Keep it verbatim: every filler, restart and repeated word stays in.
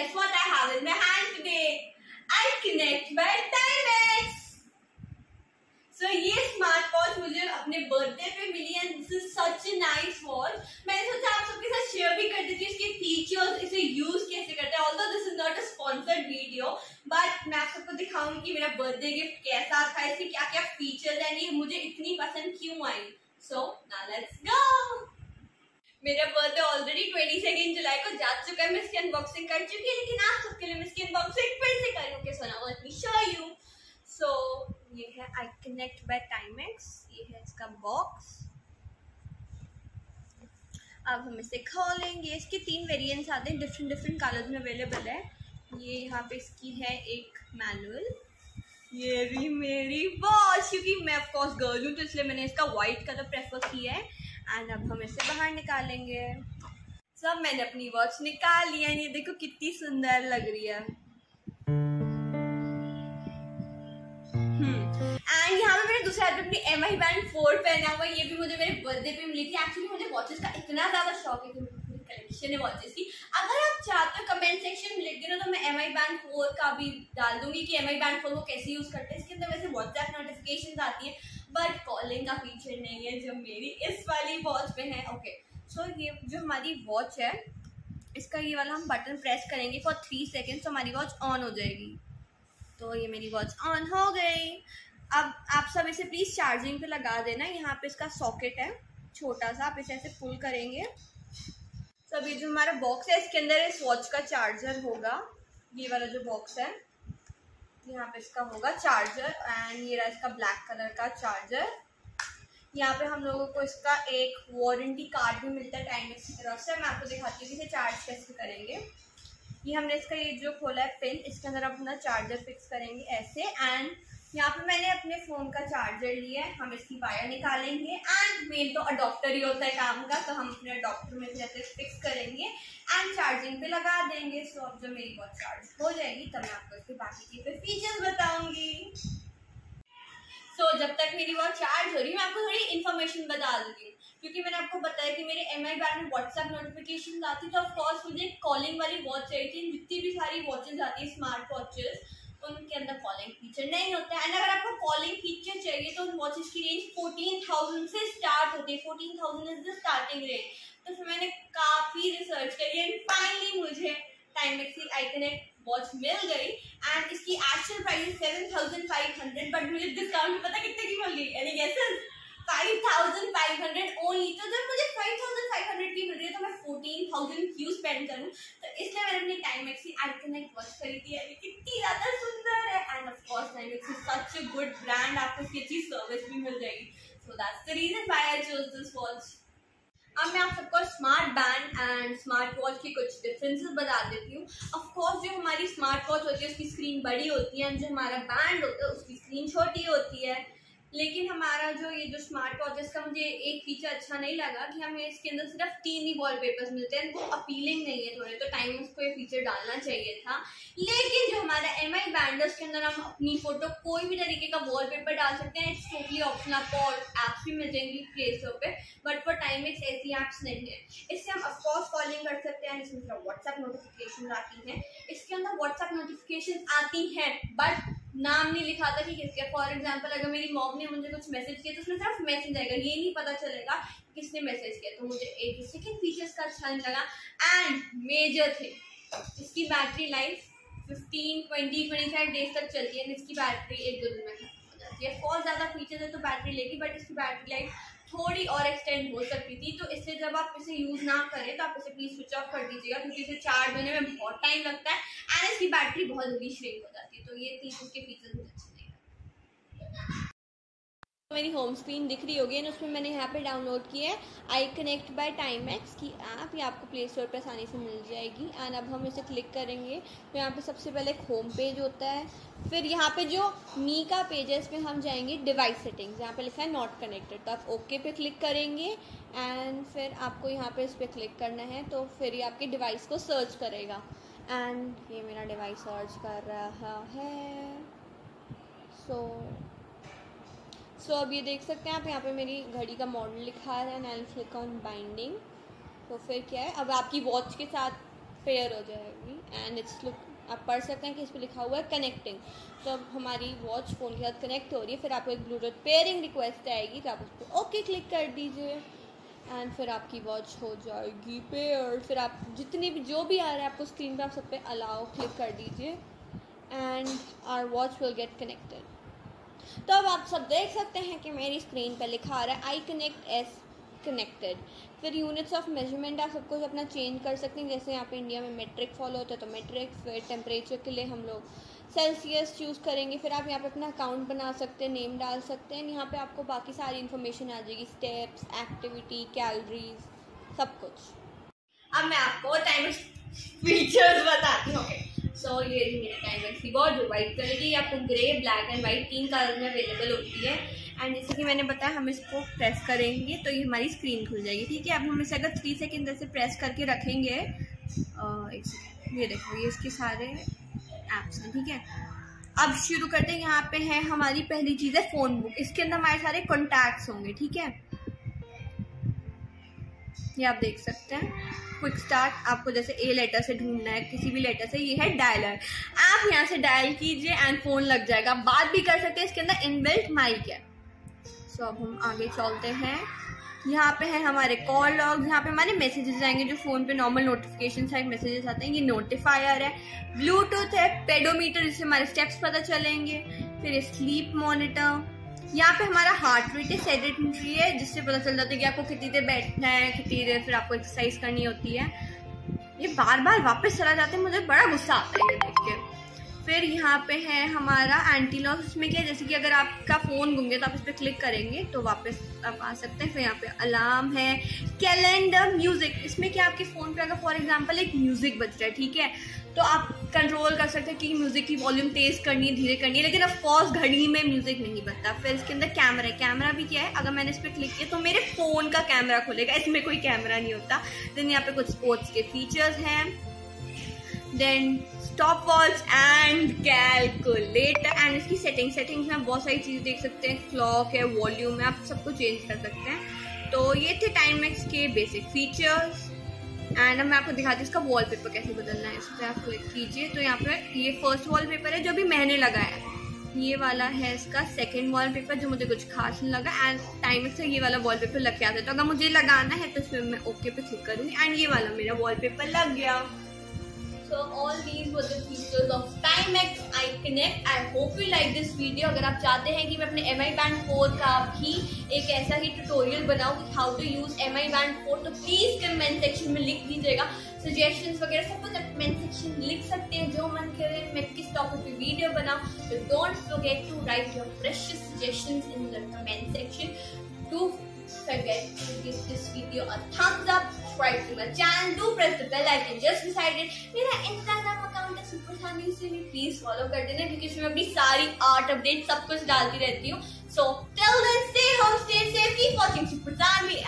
Guess what I have in my hand today? iConnect by Timex. So ये smart watch मुझे अपने birthday पे मिली and this is such a nice watch. मैंने सोचा आप सबके साथ शेयर भी कर देती हूँ इसके फीचर्स, इसे यूज कैसे करते हैं. Although this is not a sponsored video but मैं आप सबको दिखाऊंगी कि मेरा बर्थडे गिफ्ट कैसा था, इसके क्या क्या फीचर्स हैं, ये मुझे इतनी पसंद क्यों आई. So now let's go. मेरा बर्थडे ऑलरेडी ट्वेंटी सेकेंड जुलाई को जा चुका है. मैं इसकी अनबॉक्सिंग कर चुकी है लेकिन आप सबके लिए मैं इसकी अनबॉक्सिंग फिर से करूँगी. So now let me show you. So ये है iConnect बाय टाइमेक्स. ये है इसका बॉक्स. अब हम इसे खोलेंगे. इसके तीन वेरिएंट्स आते हैं, डिफरेंट डिफरेंट कलर्स में अवेलेबल है. ये यहाँ पे इसकी है एक मैनुअल. ये भी मेरी वॉच, क्योंकि मैं ऑफकोर्स गर्ल हूँ तो इसलिए मैंने इसका वाइट कलर प्रेफर किया है. एंड अब हम इसे बाहर निकालेंगे. सब so, मैंने अपनी वॉच निकाल लिया है. ये देखो कितनी सुंदर लग रही है. एंड यहाँ पे मैंने दूसरे हाथ में अपनी Mi Band फोर पहना हुआ. ये भी मुझे मेरे बर्थडे पे मिली थी. एक्चुअली मुझे वॉचेस का इतना ज्यादा शौक है कि मेरी कलेक्शन है वॉचेस की. अगर आप चाहते हो कमेंट सेक्शन में लिख देना तो मैं Mi Band फोर का भी डाल दूंगी कि Mi Band फोर को कैसे यूज करते हैं. इसके अंदर वैसे व्हाट्सएप नोटिफिकेशन आती है बट कॉलिंग का फीचर नहीं है जो मेरी इस वाली वॉच पे है. ओके सो ये जो हमारी वॉच है इसका ये वाला हम बटन प्रेस करेंगे फॉर थ्री सेकेंड्स तो हमारी वॉच ऑन हो जाएगी. तो ये मेरी वॉच ऑन हो गई. अब आप सब इसे प्लीज़ चार्जिंग पे लगा देना. यहाँ पे इसका सॉकेट है छोटा सा, आप इसे ऐसे पुल करेंगे. सब ये जो हमारा बॉक्स है इसके अंदर इस वॉच का चार्जर होगा. ये वाला जो बॉक्स है यहाँ पे इसका होगा चार्जर. एंड ये रहा इसका ब्लैक कलर का चार्जर. यहाँ पे हम लोगों को इसका एक वारंटी कार्ड भी मिलता है टाइमेक्स की तरफ से. मैं आपको दिखाती हूँ कि इसे चार्ज कैसे करेंगे. ये हमने इसका ये जो खोला है पिन, इसके अंदर आप अपना चार्जर फिक्स करेंगे ऐसे. एंड यहाँ पे मैंने अपने फ़ोन का चार्जर लिया है. हम इसकी वायर निकालेंगे एंड मेन तो अडॉप्टर ही होता है काम का, तो हम अपने अडॉप्टर में से ऐसे फिक्स करेंगे एंड चार्जिंग पे लगा देंगे. सो अब जब मेरी बहुत चार्ज हो जाएगी तब मैं आपको इसके बाकी के फीचर्स बताऊंगी. सो so, जब तक मेरी वॉच चार्ज हो रही है मैं आपको थोड़ी इन्फॉर्मेशन बता दूँगी. क्योंकि मैंने आपको बताया कि मेरे Mi Band में व्हाट्सएप नोटिफिकेशन आती है तो ऑफकोर्स मुझे कॉलिंग वाली वॉच चाहिए थी. जितनी भी सारी वॉचेज आती है स्मार्ट वॉचेज उनके अंदर कॉलिंग फीचर नहीं होता है. एंड अगर आपको कॉलिंग फीचर चाहिए तो उन वॉचेस की रेंज फोर्टीन थाउजेंड से स्टार्ट होती है. Fourteen thousand is the starting range. तो फिर मैंने काफ़ी रिसर्च करी एंड फाइनली मुझे टाइमेक्स की iConnect वॉच मिल गई. एंड इसकी actual price seven thousand five hundred but मुझे डिस्काउंट पता कितने की मिल गई, यानी कैसे five thousand five hundred only. तो जब मुझे फाइव थाउजेंड फाइव हंड्रेड की मिल रही है तो मैं फोर्टीन थाउजेंड क्यों स्पेंड करूँ. तो इसलिए मैंने अपनी टाइमेक्स की iConnect वॉच खरीदी है. कितनी ज़्यादा सुंदर है. And of course Timex is such a good brand, आपको इसकी अच्छी सर्विस भी मिल जाएगी. So that's the reason why I choose this watch. अब मैं आप सबको smart band and smart watch के कुछ डिफरेंसेस बता देती हूँ. ऑफकोर्स जो हमारी स्मार्ट वॉच होती है उसकी स्क्रीन बड़ी होती है एंड जो हमारा बैंड होता है उसकी स्क्रीन छोटी होती है. लेकिन हमारा जो ये जो स्मार्ट वॉच है इसका मुझे एक फीचर अच्छा नहीं लगा कि हमें इसके अंदर सिर्फ तीन ही वॉल पेपर्स मिलते हैं. वो अपीलिंग नहीं है थोड़े, तो टाइम उसको ये फीचर डालना चाहिए था. लेकिन जो हमारा Mi Band है उसके अंदर हम अपनी फोटो कोई भी तरीके का वॉल पेपर डाल सकते हैं. It's totally option. आपको और ऐप्स भी मिल जाएंगी प्ले स्टोर पर बट फॉर टाइमेक्स ऐसी ऐप्स नहीं है. इससे हम ऑफकोर्स कॉलिंग कर सकते हैं. इसमें व्हाट्सएप नोटिफिकेशन आती हैं. इसके अंदर व्हाट्सएप नोटिफिकेशन आती हैं बट नाम नहीं लिखा था कि किसके. फॉर एग्जाम्पल अगर मेरी मॉम ने मुझे कुछ मैसेज किया तो उसमें सिर्फ मैसेज आएगा, ये नहीं पता चलेगा किसने मैसेज किया. तो मुझे एक सेकेंड फीचर्स का अच्छा नहीं लगा. एंड मेजर थे इसकी battery life fifteen, twenty, twenty five days तक चलती है. इसकी बैटरी एक दो दिन में खत्म हो जाती है. बहुत ज़्यादा फीचर्स है तो बैटरी लेगी बट इसकी बैटरी लाइफ थोड़ी और एक्सटेंड हो सकती थी. तो इसलिए जब आप इसे यूज़ ना करें तो आप इसे प्लीज़ स्विच ऑफ कर दीजिएगा क्योंकि इसे चार्ज होने में बहुत टाइम लगता है एंड इसकी बैटरी बहुत जल्दी श्रिंक हो जाती है. तो ये तीन उसके फीचर्स मुझे अच्छे नहीं लगते. मेरी होम स्क्रीन दिख रही होगी एंड उसमें मैंने यहाँ पे डाउनलोड की है iConnect बाय टाइमेक्स की ऐप. ये आपको प्ले स्टोर पर आसानी से मिल जाएगी. एंड अब हम इसे क्लिक करेंगे तो यहाँ पे सबसे पहले एक होम पेज होता है. फिर यहाँ पे जो मी का पेज है इसमें हम जाएंगे डिवाइस सेटिंग्स. यहाँ पे लिखा है नॉट कनेक्टेड तो आप ओके पे क्लिक करेंगे. एंड फिर आपको यहाँ पर इस पर क्लिक करना है तो फिर ये आपके डिवाइस को सर्च करेगा. एंड ये मेरा डिवाइस सर्च कर रहा है. सो सो so, अब ये देख सकते हैं आप यहाँ पे मेरी घड़ी का मॉडल लिखा है. And I will click on binding. तो फिर क्या है, अब आपकी वॉच के साथ पेयर हो जाएगी एंड इट्स लुक आप पढ़ सकते हैं कि इस पर लिखा हुआ है कनेक्टिंग। तो अब हमारी वॉच फ़ोन के साथ कनेक्ट हो रही है। फिर आपको एक ब्लूटूथ पेयरिंग रिक्वेस्ट आएगी तो आप उस पर ओके क्लिक कर दीजिए एंड फिर आपकी वॉच हो जाएगी पेयर्ड। फिर आप जितनी भी जो भी आ रहा है आपको स्क्रीन पर आप सब पे अलाउ क्लिक कर दीजिए and our watch will get connected. तो अब आप सब देख सकते हैं कि मेरी स्क्रीन पर लिखा आ रहा है आई कनेक्ट एस कनेक्टेड। फिर यूनिट्स ऑफ मेजरमेंट आप सब कुछ अपना चेंज कर सकते हैं। जैसे यहाँ पे इंडिया में मेट्रिक फॉलो होता है तो मेट्रिक, फिर टेम्परेचर के लिए हम लोग सेल्सियस चूज़ करेंगे। फिर आप यहाँ पे अपना अकाउंट बना सकते हैं, नेम डाल सकते हैं। यहाँ पे आपको बाकी सारी इन्फॉर्मेशन आ जाएगी, स्टेप्स, एक्टिविटी, कैलोरीज, सब कुछ। अब मैं आपको टाइमर फीचर्स बताती हूँ। सो ये मेरी टाइमर की बॉर्ड वाइट कलर की, आपको ग्रे, ब्लैक एंड वाइट तीन कलर में अवेलेबल होती है। एंड जैसे कि मैंने बताया हम इसको प्रेस करेंगे तो ये हमारी स्क्रीन खुल जाएगी, ठीक है। अब हम इसे अगर थ्री सेकेंड जैसे प्रेस करके रखेंगे, एक सेकेंड, ये देखो ये इसके सारे ऐप्स हैं, ठीक है। अब शुरू करते हैं। यहाँ पे है हमारी पहली चीज़ है फ़ोन बुक। इसके अंदर हमारे सारे कॉन्टैक्ट्स होंगे, ठीक है, ये आप देख सकते हैं। क्विक स्टार्ट आपको जैसे ए लेटर से ढूंढना है, किसी भी लेटर से। ये है डायलर, आप यहाँ से डायल कीजिए एंड फ़ोन लग जाएगा। आप बात भी कर सकते हैं, इसके अंदर इनबिल्ट माइक है। तो अब हम आगे चलते हैं। यहाँ पे है हमारे कॉल लॉग, यहाँ पे हमारे मैसेजेस आएंगे जो फ़ोन पे नॉर्मल नोटिफिकेशन साइड मैसेजेस आते हैं। ये नोटिफायर है, ब्लूटूथ है, पेडोमीटर जिससे हमारे स्टेप्स पता चलेंगे। फिर स्लीप मॉनिटर, यहाँ पे हमारा हार्ट रेट है, सेडेंट्री है, जिससे पता चल जाता है कि आपको कितनी देर बैठना है, कितनी देर फिर आपको एक्सरसाइज करनी होती है। ये बार बार वापस चला जाता है, मुझे बड़ा गुस्सा आता है ये देख के। फिर यहाँ पे है हमारा एंटी लॉस, उसमें क्या है जैसे कि अगर आपका फ़ोन गुम गया तो आप इस पर क्लिक करेंगे तो वापस आप आ सकते हैं। फिर यहाँ पे अलार्म है, कैलेंडर, म्यूज़िक। इसमें क्या आपके फ़ोन पे अगर फॉर एग्जांपल एक म्यूज़िक बज रहा है, ठीक है, तो आप कंट्रोल कर सकते हैं कि म्यूज़िक की वॉल्यूम तेज़ करनी है, धीरे करनी है, लेकिन ऑफकोर्स घड़ी में म्यूज़िक नहीं बजता। फिर इसके अंदर कैमरा है, कैमरा भी क्या है अगर मैंने इस पर क्लिक किया तो मेरे फ़ोन का कैमरा खुलेगा, इसमें कोई कैमरा नहीं होता। देन यहाँ पे कुछ स्पोर्ट्स के फीचर्स हैं, then stop watch and calculator. And इसकी सेटिंग सेटिंग्स में आप बहुत सारी चीज़ देख सकते हैं, क्लॉक है, वॉल्यूम है, आप सबको चेंज कर सकते हैं। तो ये थे टाइमैक्स के बेसिक फीचर्स। एंड अब मैं आपको दिखाती हूँ इसका वॉलपेपर कैसे बदलना है। इस पर आप क्लिक कीजिए तो यहाँ पर ये फर्स्ट वॉलपेपर है जो भी मैंने लगाया है, ये वाला है इसका सेकेंड वॉलपेपर जो मुझे कुछ खास नहीं लगा। एंड टाइमैक्स से ये वाला वॉलपेपर लग के आता है, तो अगर मुझे लगाना है तो इसमें मैं ओके पे क्लिक करूँगी एंड ये वाला मेरा वॉलपेपर लग गया। So all these were the features of Timex iConnect. I hope you like this video. अगर आप चाहते हैं कि मैं अपने Mi Band फ़ोर का भी एक ऐसा ही tutorial बनाऊँ कि how to use Mi Band four, तो please comment section में लिख दीजिएगा। suggestions वगैरह सब कुछ आप comment section में लिख सकते हैं। जो मन करे मैं किस topic पे video बनाऊँ, so don't forget to write your precious suggestions in the comment section. Do forget to give this video a thumbs up, subscribe to my channel, do press the bell icon just beside it. मेरा Instagram account है super Saanvi, उसे भी please follow कर देना क्योंकि इसमें अपनी सारी आर्ट अपडेट सब कुछ डालती रहती हूँ। So till then stay home, stay safe, keep watching super Saanvi.